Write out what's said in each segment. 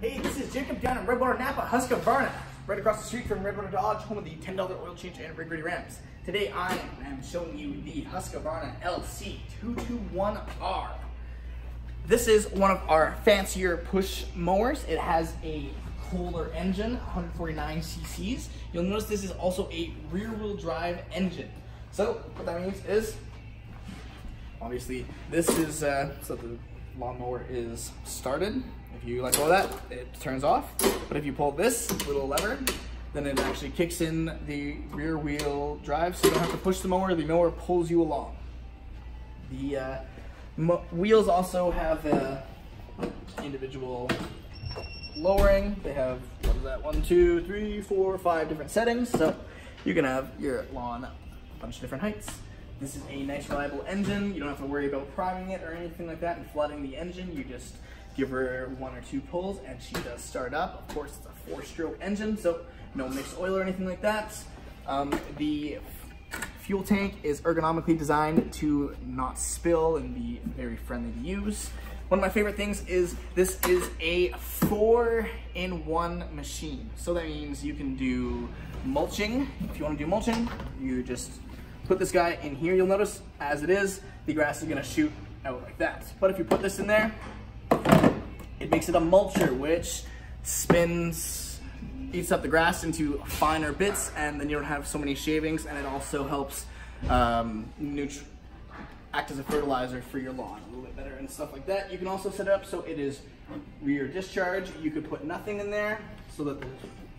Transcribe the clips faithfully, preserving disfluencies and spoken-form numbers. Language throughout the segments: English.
Hey, this is Jacob down in Redwater Napa Husqvarna, right across the street from Redwater Dodge, home of the ten dollar oil change and rig ready ramps. Today I am showing you the Husqvarna L C two twenty-one R. This is one of our fancier push mowers. It has a Kohler engine, one forty-nine c c's. You'll notice this is also a rear wheel drive engine. So what that means is, obviously, this is uh, so the lawnmower is started. If you let go of that, it turns off. But if you pull this little lever, then it actually kicks in the rear wheel drive, so you don't have to push the mower. The mower pulls you along. The uh, mo wheels also have uh, individual lowering. They have, what is that, one, two, three, four, five different settings. So you can have your lawn a bunch of different heights. This is a nice, reliable engine. You don't have to worry about priming it or anything like that and flooding the engine. You just give her one or two pulls and she does start up. Of course, it's a four-stroke engine, so no mixed oil or anything like that. Um, the fuel tank is ergonomically designed to not spill and be very friendly to use. One of my favorite things is this is a four in one machine. So that means you can do mulching. If you want to do mulching, you just put this guy in here. You'll notice as it is, the grass is gonna shoot out like that. But if you put this in there, it makes it a mulcher, which spins, eats up the grass into finer bits, and then you don't have so many shavings, and it also helps um, nutri act as a fertilizer for your lawn a little bit better and stuff like that. You can also set it up so it is rear discharge. You could put nothing in there so that the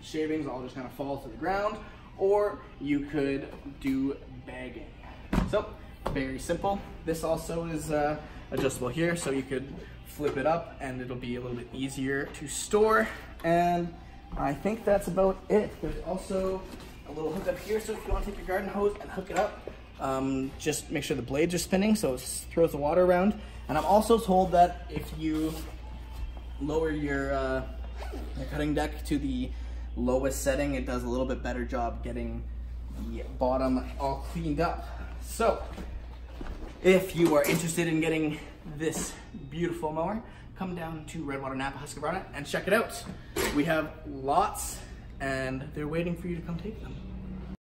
shavings all just kind of fall to the ground, or you could do bagging. So, very simple. This also is uh, adjustable here, so you could flip it up and it'll be a little bit easier to store. And I think that's about it. There's also a little hook up here, so if you want to take your garden hose and hook it up, um, just make sure the blades are spinning so it throws the water around. And I'm also told that if you lower your, uh, your cutting deck to the lowest setting, it does a little bit better job getting the bottom all cleaned up. So if you are interested in getting this beautiful mower, come down to Redwater Napa Husqvarna and check it out. We have lots and they're waiting for you to come take them.